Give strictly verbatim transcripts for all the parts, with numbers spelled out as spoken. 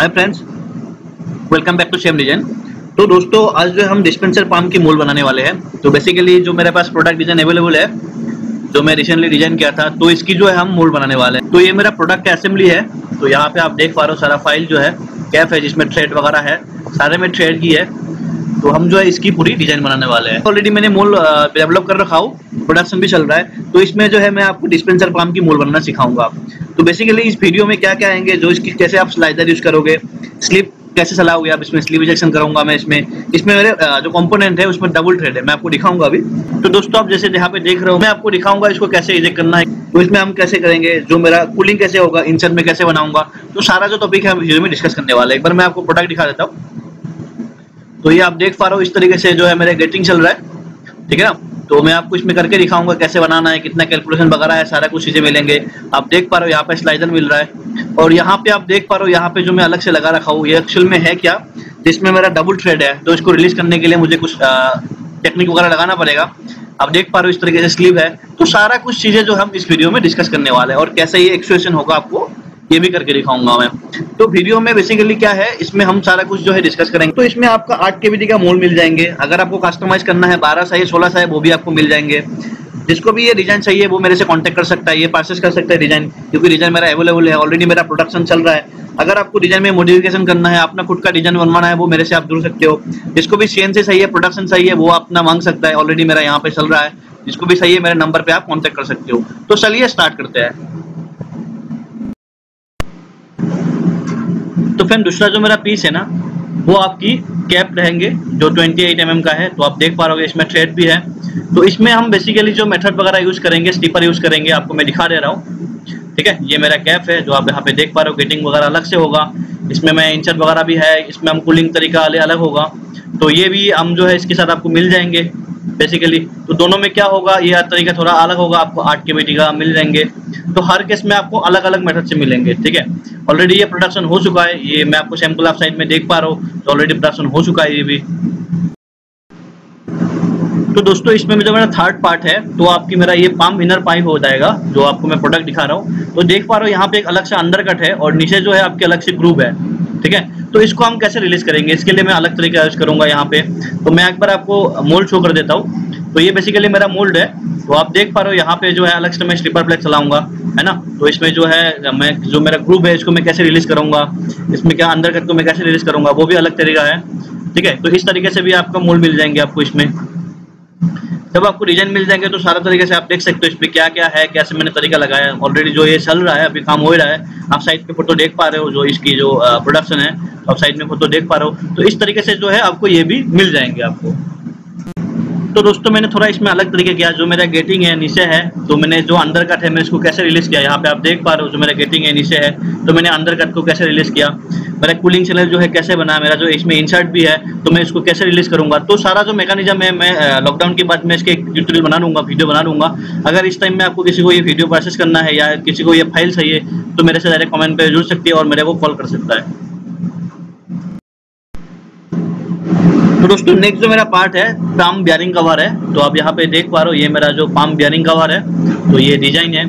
Hi friends, welcome back to Shem design. तो दोस्तों आज जो हम डिस्पेंसर पाम की मोल्ड बनाने वाले हैं। तो बेसिकली जो मेरे पास प्रोडक्ट डिजाइन अवेलेबल है जो मैं रिसेंटली डिजाइन किया था, तो इसकी जो है हम मोल्ड बनाने वाले हैं। तो ये मेरा प्रोडक्ट असेंबली है। तो यहाँ पे आप देख पा रहे हो सारा फाइल जो है कैफ है जिसमें थ्रेड वगैरह है, सारे में थ्रेड की है। तो हम जो है इसकी पूरी डिजाइन बनाने वाले हैं। ऑलरेडी मैंने मोल्ड डेवलप कर रखा हूँ, प्रोडक्शन भी चल रहा है। तो इसमें जो है मैं आपको डिस्पेंसर पाम की मोल्ड बनाना सिखाऊंगा। तो बेसिकली इस वीडियो में क्या क्या आएंगे, जो इसकी कैसे आप स्लाइडर यूज करोगे, स्लिप कैसे चलाओगे आप, इसमें स्लिप इंजेक्शन करूंगा मैं। इसमें इसमें मेरे जो कंपोनेंट है उसमें डबल थ्रेड है, मैं आपको दिखाऊंगा अभी। तो दोस्तों आप जैसे यहाँ पे देख रहे हो, मैं आपको दिखाऊंगा इसको कैसे इंजेक्ट करना है। तो इसमें हम कैसे करेंगे, जो मेरा कूलिंग कैसे होगा, इंसर्ट में कैसे बनाऊंगा। तो सारा जो टॉपिक है वीडियो में डिस्कस करने वाला है। एक बार मैं आपको प्रोडक्ट दिखा देता हूँ। तो ये आप देख पा रहे हो, इस तरीके से जो है मेरा गेटिंग चल रहा है, ठीक है ना। तो मैं आपको इसमें करके दिखाऊंगा कैसे बनाना है, कितना कैलकुलेशन वगैरह है, सारा कुछ चीज़ें मिलेंगे। आप देख पा रहे हो यहाँ पे स्लाइडर मिल रहा है। और यहाँ पे आप देख पा रहे हो, यहाँ पे जो मैं अलग से लगा रखा हूँ ये एक्चुअल में है क्या, जिसमें मेरा डबल थ्रेड है। तो इसको रिलीज करने के लिए मुझे कुछ टेक्निक वगैरह लगाना पड़ेगा। आप देख पा रहे हो इस तरीके से स्लीव है। तो सारा कुछ चीज़ें जो हम इस वीडियो में डिस्कस करने वाले हैं, और कैसे ये एक्सप्रेशन होगा आपको ये भी करके दिखाऊंगा मैं। तो वीडियो में बेसिकली क्या है, इसमें हम सारा कुछ जो है डिस्कस करेंगे। तो इसमें आपका आठ केबीडी का मोल्ड मिल जाएंगे। अगर आपको कस्टमाइज करना है बारह साइज सोलह साइज वो भी आपको मिल जाएंगे। जिसको भी ये डिजाइन चाहिए वो मेरे से कांटेक्ट कर सकता है, ये परचेस कर सकता है डिजाइन, क्योंकि डिजाइन मेरा अवेलेबल है। ऑलरेडी मेरा प्रोडक्शन चल रहा है। अगर आपको डिजाइन में मॉडिफिकेशन करना है, अपना खुद का डिजाइन बनवाना है, वो मेरे से आप जुड़ सकते हो। जिसको भी सीएनसी चाहिए, प्रोडक्शन चाहिए, वो अपना मांग सकता है। ऑलरेडी मेरा यहाँ पे चल रहा है। जिसको भी चाहिए मेरे नंबर पर आप कॉन्टेक्ट कर सकते हो। तो चलिए स्टार्ट करते हैं। तो फ्रेंड दूसरा जो मेरा पीस है ना, वो आपकी कैप रहेंगे जो अट्ठाईस एम एम का है। तो आप देख पा रहे हो इसमें थ्रेड भी है। तो इसमें हम बेसिकली जो मेथड वगैरह यूज़ करेंगे, स्टिपर यूज़ करेंगे, आपको मैं दिखा दे रहा हूँ, ठीक है। ये मेरा कैप है जो आप यहाँ पे देख पा रहे हो, गेटिंग वगैरह अलग से होगा। इसमें मैं इंचर वगैरह भी है, इसमें हम कूलिंग तरीका अलग होगा। तो ये भी हम जो है इसके साथ आपको मिल जाएंगे बेसिकली। तो दोनों में क्या होगा, ये तरीका थोड़ा अलग होगा, आपको आठ के बेटी का मिल जाएंगे। तो हर केस में आपको अलग अलग मेथड से मिलेंगे, ठीक है। ऑलरेडी ये प्रोडक्शन हो चुका है, ये मैं आपको सैम्पल आप साइड में देख पा रहा हूँ। तो ऑलरेडी प्रोडक्शन हो चुका है ये भी। तो दोस्तों इसमें जो मेरा थर्ड पार्ट है, तो आपकी मेरा ये पाम इनर पाइप हो जाएगा जो आपको मैं प्रोडक्ट दिखा रहा हूँ। तो देख पा रहा हूँ यहाँ पे एक अलग से अंडर कट है और नीचे जो है आपके अलग से ग्रूव है, ठीक है। तो इसको हम कैसे रिलीज करेंगे, इसके लिए मैं अलग तरीका यूज करूंगा यहाँ पे। तो मैं एक बार आपको मोल्ड शो कर देता हूँ। तो ये बेसिकली मेरा मोल्ड है। तो आप देख पा रहे हो यहाँ पे जो है अलग से मैं स्ट्रिपर प्लेट चलाऊंगा, है ना। तो इसमें जो है मैं जो मेरा ग्रूव है इसको मैं कैसे रिलीज करूंगा, इसमें क्या अंदर कट को मैं कैसे रिलीज करूंगा, वो भी अलग तरीका है, ठीक है। तो इस तरीके से भी आपका मोल्ड मिल जाएंगे आपको। इसमें जब आपको डिजाइन मिल जाएंगे तो सारा तरीके से आप देख सकते हो इसमें क्या क्या है, कैसे मैंने तरीका लगाया है। ऑलरेडी जो ये चल रहा है, अभी काम हो रहा है। आप साइड पे फोटो देख पा रहे हो, जो इसकी जो प्रोडक्शन है आप साइड में फोटो देख पा रहे हो। तो इस तरीके से जो है आपको ये भी मिल जाएंगे आपको। तो दोस्तों मैंने थोड़ा इसमें अलग तरीके किया। जो मेरा गेटिंग है नीचे है, तो मैंने जो अंडर कट है मैंने इसको कैसे रिलीज किया, यहाँ पे आप देख पा रहे हो जो मेरा गेटिंग है नीचे है, तो मैंने अंडर कट को कैसे रिलीज किया। मेरा कूलिंग चैनल जो है कैसे बना, मेरा जो इसमें इंसर्ट भी है तो मैं इसको कैसे रिलीज करूंगा। तो सारा जो मैकेनिज्म है, मैं लॉकडाउन के बाद मैं इसके एक ट्यूटोरियल बना लूंगा, वीडियो बना लूंगा। अगर इस टाइम में आपको किसी को ये वीडियो प्रोसेस करना है या किसी को ये फाइल चाहिए, तो मेरे से डायरेक्ट कमेंट पे जुड़ सकती है और मेरे को कॉल कर सकता है। तो दोस्तों नेक्स्ट जो मेरा पार्ट है पाम बियरिंग कवर है। तो आप यहाँ पे देख पा रहे हो ये मेरा जो पाम बियरिंग कवर है, तो ये डिजाइन है,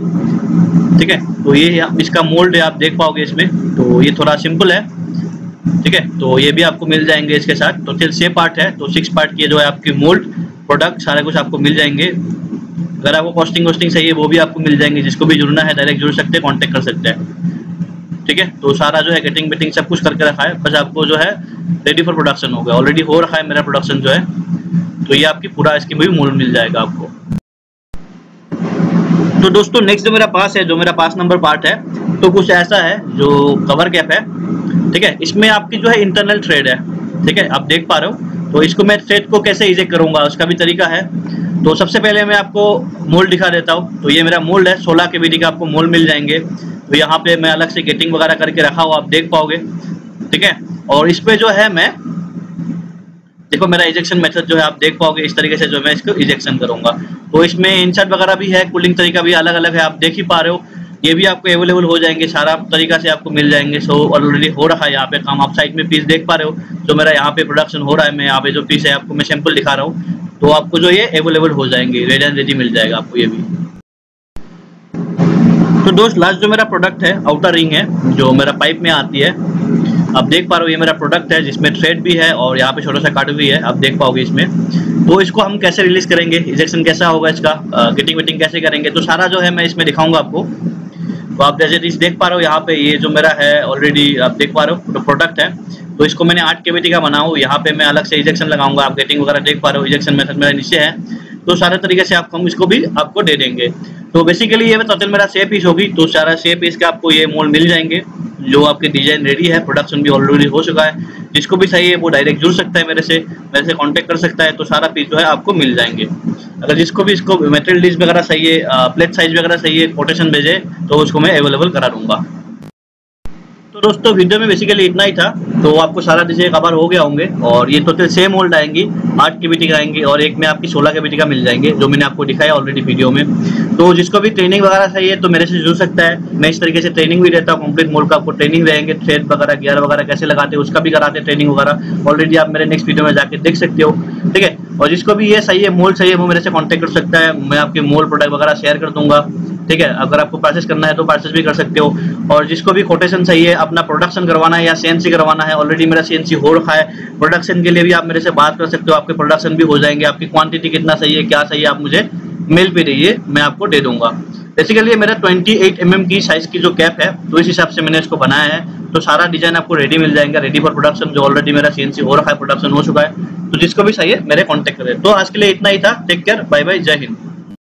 ठीक है। तो ये इसका मोल्ड है, आप देख पाओगे इसमें। तो ये थोड़ा सिंपल है, ठीक है। तो ये भी आपको मिल जाएंगे इसके साथ। तो फिर छः पार्ट है, तो सिक्स पार्ट की जो है आपकी मोल्ड प्रोडक्ट सारा कुछ आपको मिल जाएंगे। अगर आपको कॉस्टिंग वॉस्टिंग चाहिए वो भी आपको मिल जाएंगे। जिसको भी जुड़ना है डायरेक्ट जुड़ सकते हैं, कॉन्टेक्ट कर सकते हैं, ठीक है। तो सारा जो है गेटिंग बेटिंग सब कुछ करके रखा है, बस आपको जो है रेडी फॉर प्रोडक्शन हो गया। ऑलरेडी हो रखा है मेरा प्रोडक्शन जो है। तो ये आपकी पूरा इसकी भी मोल्ड मिल जाएगा आपको। तो दोस्तों नेक्स्ट जो मेरा पास है, जो मेरा पास नंबर पार्ट है, तो कुछ ऐसा है जो कवर कैप है, ठीक है। इसमें आपकी जो है इंटरनल थ्रेड है, ठीक है, आप देख पा रहे हो। तो इसको मैं थ्रेड को कैसे इजेक्ट करूंगा उसका भी तरीका है। तो सबसे पहले मैं आपको मोल्ड दिखा देता हूँ। तो ये मेरा मोल्ड है, सोलह के बीडी का आपको मोल्ड मिल जाएंगे। तो यहाँ पे मैं अलग से गेटिंग वगैरह करके रखा हुआ आप देख पाओगे, ठीक है। और इस पे जो है मैं देखो मेरा इजेक्शन मेथड जो है आप देख पाओगे इस तरीके से जो मैं इसको इजेक्शन करूंगा। तो इसमें इंसर्ट वगैरह भी है, कूलिंग तरीका भी अलग अलग है, आप देख ही पा रहे हो। ये भी आपको अवेलेबल हो जाएंगे, सारा तरीका से आपको मिल जाएंगे। सो ऑलरेडी हो रहा है यहाँ पे काम, आप साइड में पीस देख पा रहे हो जो मेरा यहाँ पे प्रोडक्शन हो रहा है। मैं यहाँ पे जो पीस है आपको मैं सैंपल दिखा रहा हूँ। तो आपको जो ये अवेलेबल हो जाएंगे, रेडी एंड रेडी मिल जाएगा आपको ये भी। तो दोस्त लास्ट जो मेरा प्रोडक्ट है आउटर रिंग है, जो मेरा पाइप में आती है। आप देख पा रहे हो ये मेरा प्रोडक्ट है जिसमें थ्रेड भी है और यहाँ पे छोटा सा काट भी है, आप देख पाओगे इसमें। तो इसको हम कैसे रिलीज करेंगे, इजेक्शन कैसा होगा इसका, किटिंग विटिंग कैसे करेंगे, तो सारा जो है मैं इसमें दिखाऊंगा आपको। तो आप जैसे इस देख पा रहे हो यहाँ पे ये जो मेरा है ऑलरेडी आप देख पा रहे हो प्रोडक्ट है। तो इसको मैंने आठ केवीटी का बनाऊँ, यहाँ पे मैं अलग से इजेक्शन लगाऊंगा, आप गेटिंग वगैरह देख पा रहे हो, इजेक्शन मेथड मेरा नीचे है। तो सारे तरीके से आप हम इसको भी आपको दे देंगे। तो बेसिकली ये टोटल मेरा छः पीस होगी, तो सारा छः पीस का आपको ये मोल्ड मिल जाएंगे जो आपके डिजाइन रेडी है, प्रोडक्शन भी ऑलरेडी हो चुका है। जिसको भी चाहिए वो डायरेक्ट जुड़ सकता है मेरे से, मेरे से कॉन्टेक्ट कर सकता है। तो सारा पीस जो है आपको मिल जाएंगे। अगर जिसको भी इसको मेटेरियल डिश वगैरह चाहिए, प्लेट साइज वगैरह चाहिए, कोटेशन भेजे तो उसको मैं अवेलेबल करा दूंगा। तो दोस्तों वीडियो में बेसिकली इतना ही था। तो आपको सारा डिजाइन कवर हो गया होंगे और ये टोटल सेम मोल्ड आएंगी, आठ केवीटी का आएंगी और एक में आपकी सोलह केवीटी का मिल जाएंगे जो मैंने आपको दिखाया ऑलरेडी वीडियो में। तो जिसको भी ट्रेनिंग वगैरह चाहिए तो मेरे से जुड़ सकता है। मैं इस तरीके से ट्रेनिंग भी देता हूँ, कंप्लीट मोल्ड का आपको ट्रेनिंग रहेंगे, थ्रेड वगैरह गियर वगैरह कैसे लगाते हैं उसका भी कराते हैं ट्रेनिंग वगैरह। ऑलरेडी आप मेरे नेक्स्ट वीडियो में जाके देख सकते हो, ठीक है। और जिसको भी ये चाहिए मोल्ड चाहिए वो मेरे से कॉन्टेक्ट कर सकता है, मैं आपके मोल्ड प्रोडक्ट वगैरह शेयर कर दूंगा, ठीक है। अगर आपको परचेस करना है तो परचेस भी कर सकते हो। और जिसको भी कोटेशन चाहिए, अपना प्रोडक्शन करवाना है या सीएनसी करवाना है, ऑलरेडी मेरा सीएनसी हो रखा है, प्रोडक्शन के लिए भी आप मेरे से बात कर सकते हो, आपके प्रोडक्शन भी हो जाएंगे। आपकी क्वांटिटी कितना चाहिए क्या चाहिए आप मुझे मेल पे दीजिए, मैं आपको दे दूंगा। बेसिकली मेरा अट्ठाईस एम एम की साइज की जो कैप है तो इस हिसाब से मैंने इसको बनाया है। तो सारा डिजाइन आपको रेडी मिल जाएगा, रेडी फॉर प्रोडक्शन, जो ऑलरेडी मेरा सीएनसी हो रखा है, प्रोडक्शन हो चुका है। तो जिसको भी चाहिए मेरे कॉन्टेक्ट करें। तो आज के लिए इतना ही था। टेक केयर, बाय बाय, जय हिंद।